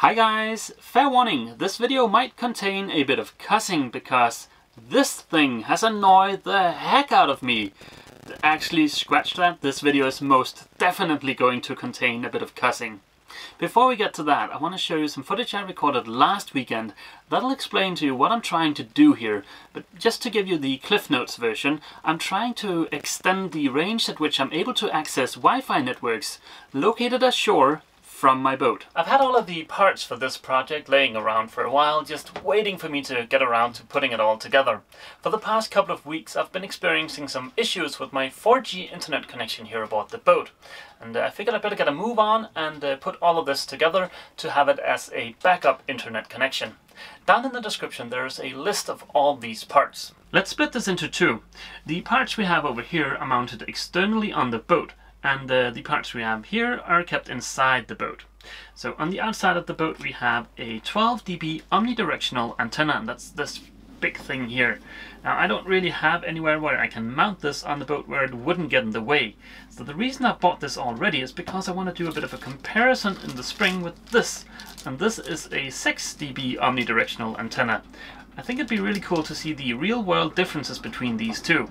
Hi guys, fair warning, this video might contain a bit of cussing because this thing has annoyed the heck out of me. Actually, scratch that, this video is most definitely going to contain a bit of cussing. Before we get to that, I want to show you some footage I recorded last weekend that'll explain to you what I'm trying to do here. But just to give you the Cliff Notes version, I'm trying to extend the range at which I'm able to access Wi-Fi networks located ashore from my boat. I've had all of the parts for this project laying around for a while, just waiting for me to get around to putting it all together. For the past couple of weeks I've been experiencing some issues with my 4G internet connection here aboard the boat, and I figured I'd better get a move on and put all of this together to have it as a backup internet connection. Down in the description there's a list of all these parts. Let's split this into two. The parts we have over here are mounted externally on the boat, and the parts we have here are kept inside the boat. So on the outside of the boat we have a 12 dB omnidirectional antenna, and that's this big thing here. Now I don't really have anywhere where I can mount this on the boat where it wouldn't get in the way. So the reason I bought this already is because I want to do a bit of a comparison in the spring with this. And this is a 6 dB omnidirectional antenna. I think it'd be really cool to see the real world differences between these two.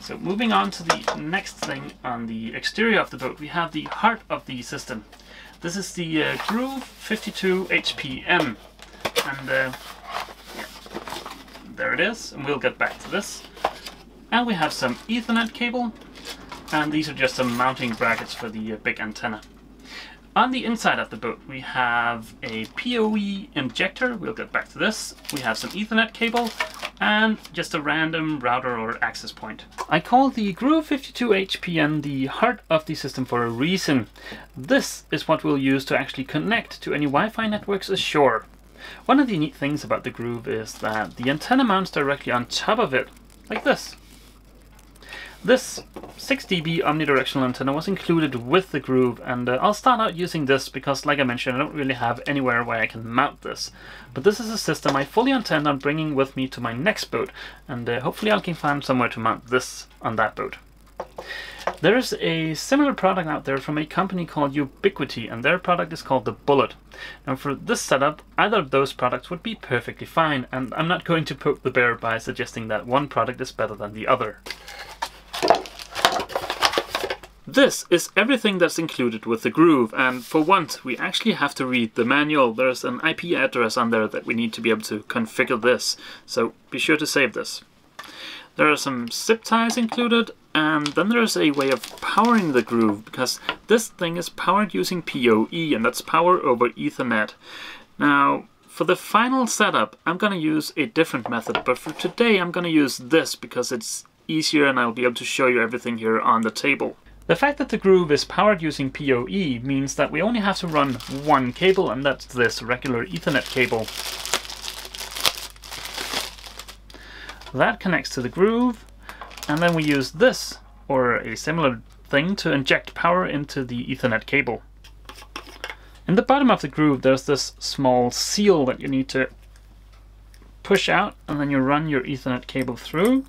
So moving on to the next thing on the exterior of the boat, we have the heart of the system. This is the Groove A 52HPn, and there it is, and we'll get back to this. And we have some Ethernet cable, and these are just some mounting brackets for the big antenna. On the inside of the boat we have a PoE injector, we'll get back to this. We have some Ethernet cable, and just a random router or access point. I call the Groove A 52HPn the heart of the system for a reason. This is what we'll use to actually connect to any Wi-Fi networks ashore. One of the neat things about the Groove is that the antenna mounts directly on top of it, like this. This 6 dB omnidirectional antenna was included with the Groove, and I'll start out using this because, like I mentioned, I don't really have anywhere where I can mount this. But this is a system I fully intend on bringing with me to my next boat, and hopefully I can find somewhere to mount this on that boat. There is a similar product out there from a company called Ubiquiti, and their product is called the Bullet. Now for this setup, either of those products would be perfectly fine, and I'm not going to poke the bear by suggesting that one product is better than the other. This is everything that's included with the Groove, and for once we actually have to read the manual. There's an IP address on there that we need to be able to configure this, so be sure to save this. There are some zip ties included, and then there's a way of powering the Groove, because this thing is powered using PoE, and that's power over Ethernet. Now, for the final setup, I'm going to use a different method, but for today I'm going to use this because it's easier and I'll be able to show you everything here on the table. The fact that the Groove is powered using PoE means that we only have to run one cable, and that's this regular Ethernet cable. That connects to the Groove, and then we use this, or a similar thing, to inject power into the Ethernet cable. In the bottom of the Groove there's this small seal that you need to push out, and then you run your Ethernet cable through.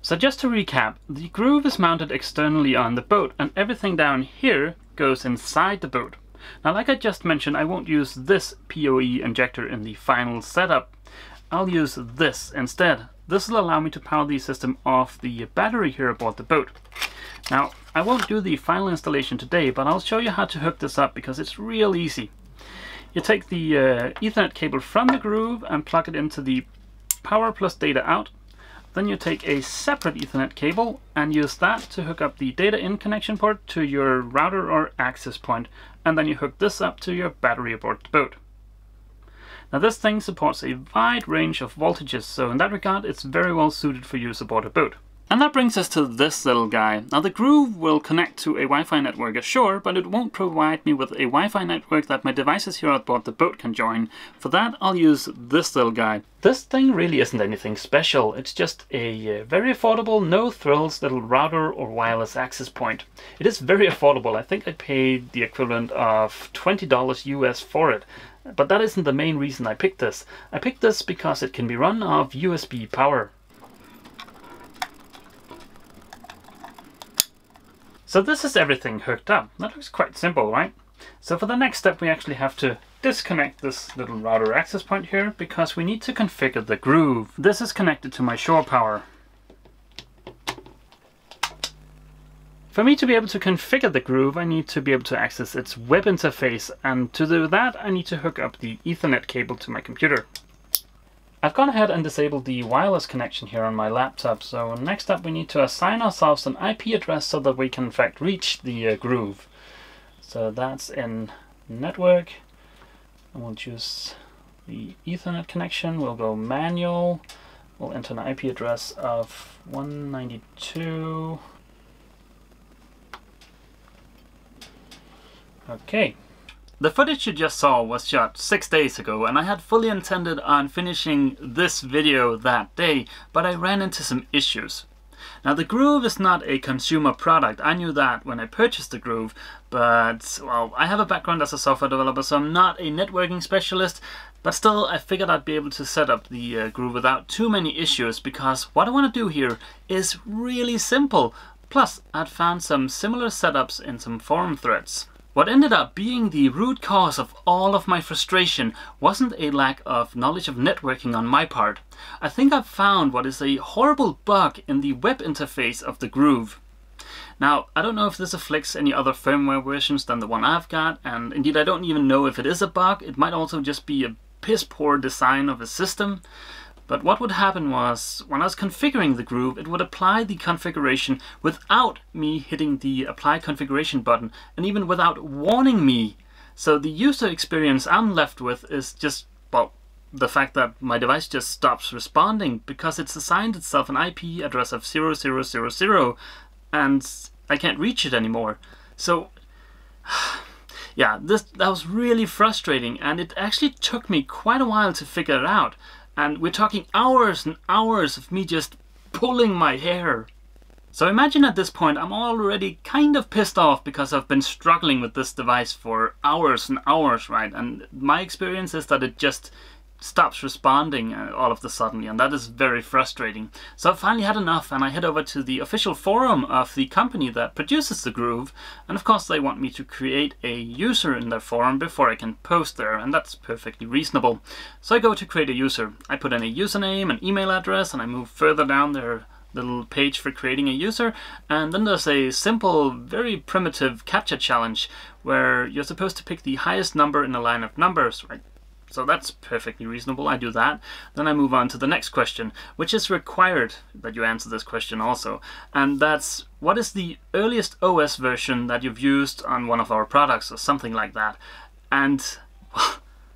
So just to recap, the Groove is mounted externally on the boat, and everything down here goes inside the boat. Now, like I just mentioned, I won't use this PoE injector in the final setup. I'll use this instead. This will allow me to power the system off the battery here aboard the boat. Now, I won't do the final installation today, but I'll show you how to hook this up because it's real easy. You take the Ethernet cable from the Groove and plug it into the power plus data out. Then you take a separate Ethernet cable and use that to hook up the data in connection port to your router or access point, and then you hook this up to your battery aboard the boat. Now this thing supports a wide range of voltages, so in that regard it's very well suited for use aboard a boat. And that brings us to this little guy. Now the Groove will connect to a Wi-Fi network ashore, but it won't provide me with a Wi-Fi network that my devices here aboard the boat can join. For that I'll use this little guy. This thing really isn't anything special, it's just a very affordable, no thrills little router or wireless access point. It is very affordable, I think I paid the equivalent of $20 US for it, but that isn't the main reason I picked this. I picked this because it can be run off USB power. So this is everything hooked up. That looks quite simple, right? So for the next step, we actually have to disconnect this little router access point here because we need to configure the Groove. This is connected to my shore power. For me to be able to configure the Groove, I need to be able to access its web interface, and to do that I need to hook up the Ethernet cable to my computer. I've gone ahead and disabled the wireless connection here on my laptop, so next up we need to assign ourselves an IP address so that we can in fact reach the Groove. So that's in network, and we'll choose the Ethernet connection, we'll go manual, we'll enter an IP address of 192. Okay. The footage you just saw was shot 6 days ago, and I had fully intended on finishing this video that day, but I ran into some issues. Now, the Groove is not a consumer product. I knew that when I purchased the Groove, but, well, I have a background as a software developer, so I'm not a networking specialist, but still I figured I'd be able to set up the Groove without too many issues, because what I want to do here is really simple. Plus, I'd found some similar setups in some forum threads. What ended up being the root cause of all of my frustration wasn't a lack of knowledge of networking on my part. I think I've found what is a horrible bug in the web interface of the Groove. Now, I don't know if this afflicts any other firmware versions than the one I've got, and indeed I don't even know if it is a bug. It might also just be a piss poor design of a system. But what would happen was, when I was configuring the Groove, it would apply the configuration without me hitting the Apply Configuration button, and even without warning me. So the user experience I'm left with is just, well, the fact that my device just stops responding because it's assigned itself an IP address of 0000, and I can't reach it anymore. So, yeah, that was really frustrating, and it actually took me quite a while to figure it out. And we're talking hours and hours of me just pulling my hair. So imagine at this point I'm already kind of pissed off because I've been struggling with this device for hours and hours, right? And my experience is that it just stops responding all of a sudden, and that is very frustrating. So I finally had enough, and I head over to the official forum of the company that produces the Groove, and of course they want me to create a user in their forum before I can post there, and that's perfectly reasonable. So I go to create a user. I put in a username, an email address, and I move further down their little page for creating a user, and then there's a simple, very primitive CAPTCHA challenge where you're supposed to pick the highest number in a line of numbers, right? So that's perfectly reasonable, I do that. Then I move on to the next question, which is required that you answer this question also. And that's, what is the earliest OS version that you've used on one of our products, or something like that? And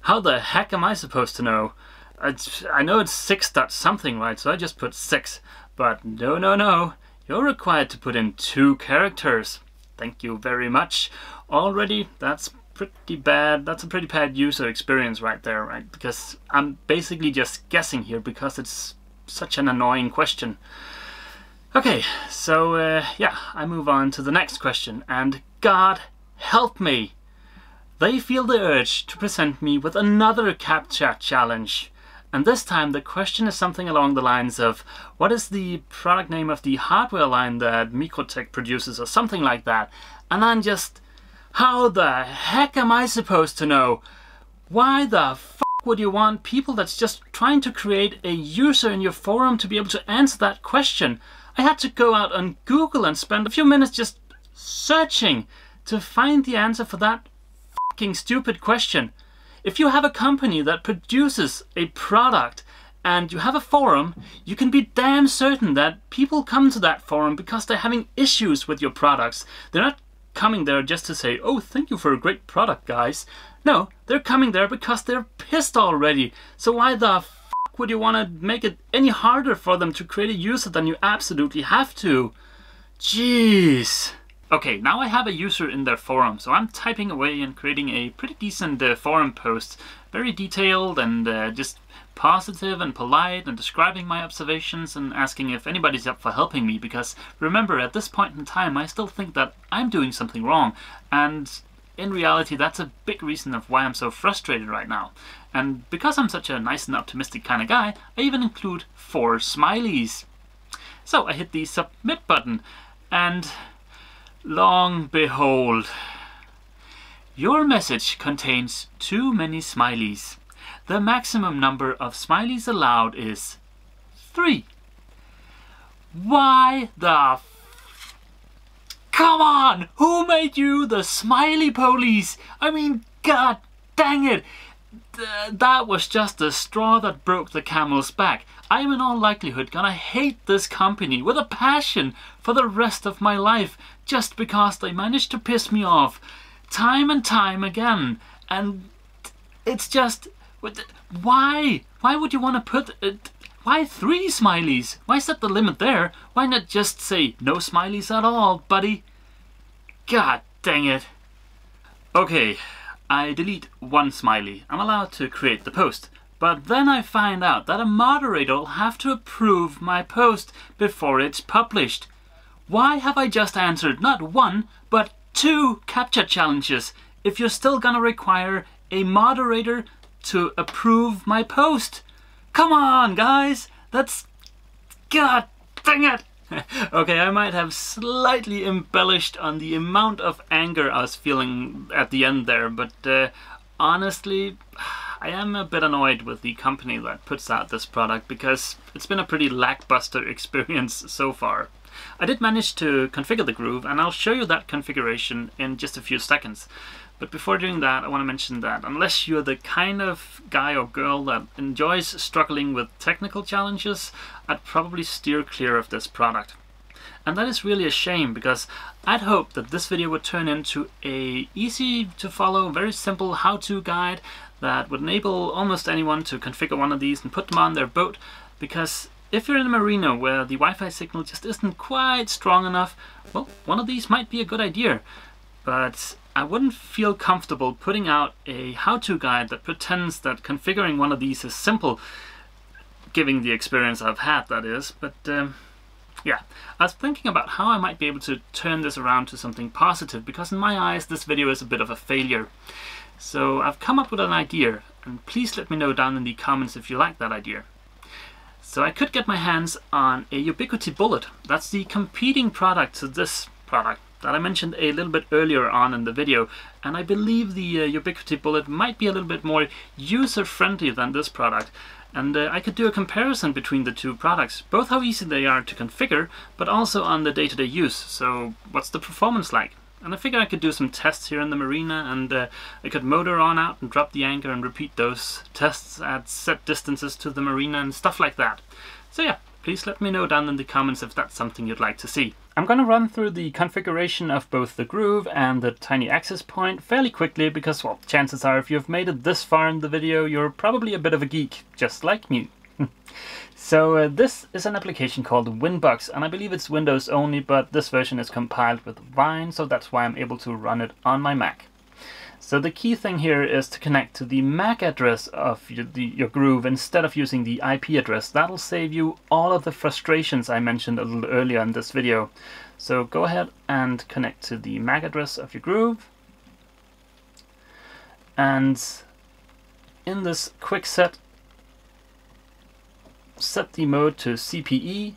how the heck am I supposed to know? I know it's 6.something, right? So I just put 6. But no, no, no. You're required to put in 2 characters. Thank you very much. Already, that's pretty bad. That's a pretty bad user experience right there, right? Because I'm basically just guessing here because it's such an annoying question. Okay, so yeah, I move on to the next question, and God help me! They feel the urge to present me with another CAPTCHA challenge. And this time the question is something along the lines of, what is the product name of the hardware line that MikroTik produces, or something like that? And I'm just, how the heck am I supposed to know? Why the f would you want people that's just trying to create a user in your forum to be able to answer that question? I had to go out on Google and spend a few minutes just searching to find the answer for that fucking stupid question. If you have a company that produces a product and you have a forum, you can be damn certain that people come to that forum because they're having issues with your products. They're not coming there just to say, oh, thank you for a great product, guys. No, they're coming there because they're pissed already. So why the f would you want to make it any harder for them to create a user than you absolutely have to? Jeez. Okay, now I have a user in their forum, so I'm typing away and creating a pretty decent forum post. Very detailed and just positive and polite, and describing my observations and asking if anybody's up for helping me, because remember, at this point in time I still think that I'm doing something wrong, and in reality that's a big reason of why I'm so frustrated right now. And because I'm such a nice and optimistic kind of guy, I even include 4 smileys. So I hit the submit button, and long behold, Your message contains too many smileys. The maximum number of smileys allowed is 3. Why the f... Come on! Who made you the smiley police? I mean, god dang it! That was just the straw that broke the camel's back. I'm in all likelihood gonna hate this company with a passion for the rest of my life just because they managed to piss me off time and time again. And it's just... why? Why would you want to put... why 3 smileys? Why set the limit there? Why not just say no smileys at all, buddy? God dang it. Okay, I delete 1 smiley. I'm allowed to create the post. But then I find out that a moderator will have to approve my post before it's published. Why have I just answered not 1, but 2 CAPTCHA challenges if you're still gonna require a moderator to approve my post? Come on, guys! That's... god dang it! Okay, I might have slightly embellished on the amount of anger I was feeling at the end there, but honestly... I am a bit annoyed with the company that puts out this product because it's been a pretty lackluster experience so far. I did manage to configure the Groove, and I'll show you that configuration in just a few seconds. But before doing that, I want to mention that unless you're the kind of guy or girl that enjoys struggling with technical challenges, I'd probably steer clear of this product. And that is really a shame, because I'd hoped that this video would turn into an easy-to-follow, very simple how-to guide that would enable almost anyone to configure one of these and put them on their boat, because if you're in an arena where the Wi-Fi signal just isn't quite strong enough, well, one of these might be a good idea. But I wouldn't feel comfortable putting out a how-to guide that pretends that configuring one of these is simple, given the experience I've had, that is. But... yeah, I was thinking about how I might be able to turn this around to something positive, because in my eyes this video is a bit of a failure. So I've come up with an idea, and please let me know down in the comments if you like that idea. So I could get my hands on a Ubiquiti Bullet. That's the competing product to this product that I mentioned a little bit earlier on in the video, and I believe the Ubiquiti Bullet might be a little bit more user-friendly than this product. And I could do a comparison between the 2 products, both how easy they are to configure, but also on the day-to-day use. So what's the performance like? And I figure I could do some tests here in the marina, and I could motor on out and drop the anchor and repeat those tests at set distances to the marina and stuff like that. So yeah, please let me know down in the comments if that's something you'd like to see. I'm going to run through the configuration of both the Groove and the Tiny Access Point fairly quickly because, well, chances are if you've made it this far in the video, you're probably a bit of a geek, just like me. So this is an application called Winbox, and I believe it's Windows only, but this version is compiled with Wine, so that's why I'm able to run it on my Mac. So the key thing here is to connect to the MAC address of your Groove instead of using the IP address. That'll save you all of the frustrations I mentioned a little earlier in this video. So go ahead and connect to the MAC address of your Groove. And in this quick set the mode to CPE.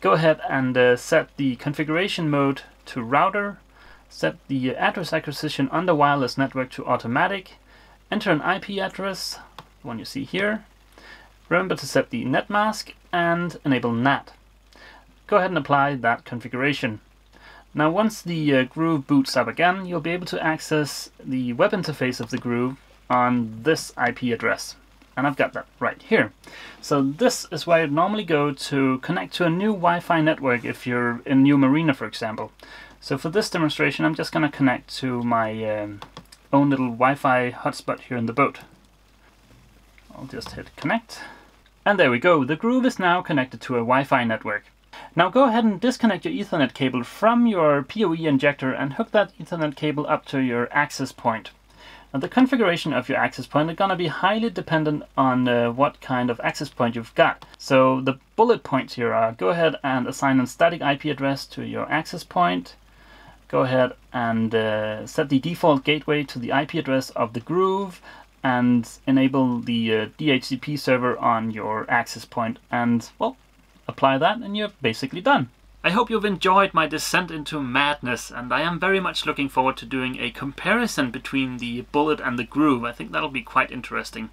Go ahead and set the configuration mode to router. Set the address acquisition on the wireless network to automatic. Enter an IP address, the one you see here. Remember to set the net mask and enable NAT. Go ahead and apply that configuration. Now once the Groove boots up again, you'll be able to access the web interface of the Groove on this IP address. And I've got that right here. So this is where you'd normally go to connect to a new Wi-Fi network if you're in New Marina, for example. So for this demonstration, I'm just going to connect to my own little Wi-Fi hotspot here in the boat. I'll just hit connect. And there we go. The Groove is now connected to a Wi-Fi network. Now go ahead and disconnect your Ethernet cable from your PoE injector and hook that Ethernet cable up to your access point. Now the configuration of your access point is going to be highly dependent on what kind of access point you've got. So the bullet points here are go ahead and assign a static IP address to your access point. Go ahead and set the default gateway to the IP address of the Groove and enable the DHCP server on your access point and, well, apply that and you're basically done. I hope you've enjoyed my descent into madness, and I am very much looking forward to doing a comparison between the Bullet and the Groove. I think that'll be quite interesting.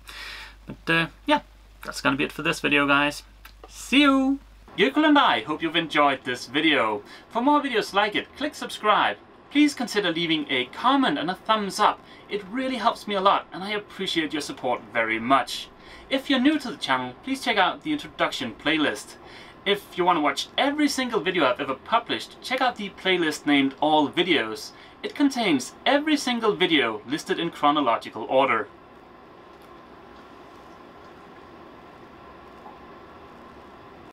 But yeah, that's gonna be it for this video, guys. See you! Yukul and I hope you've enjoyed this video. For more videos like it, click subscribe. Please consider leaving a comment and a thumbs up. It really helps me a lot, and I appreciate your support very much. If you're new to the channel, please check out the introduction playlist. If you want to watch every single video I've ever published, check out the playlist named All Videos. It contains every single video listed in chronological order.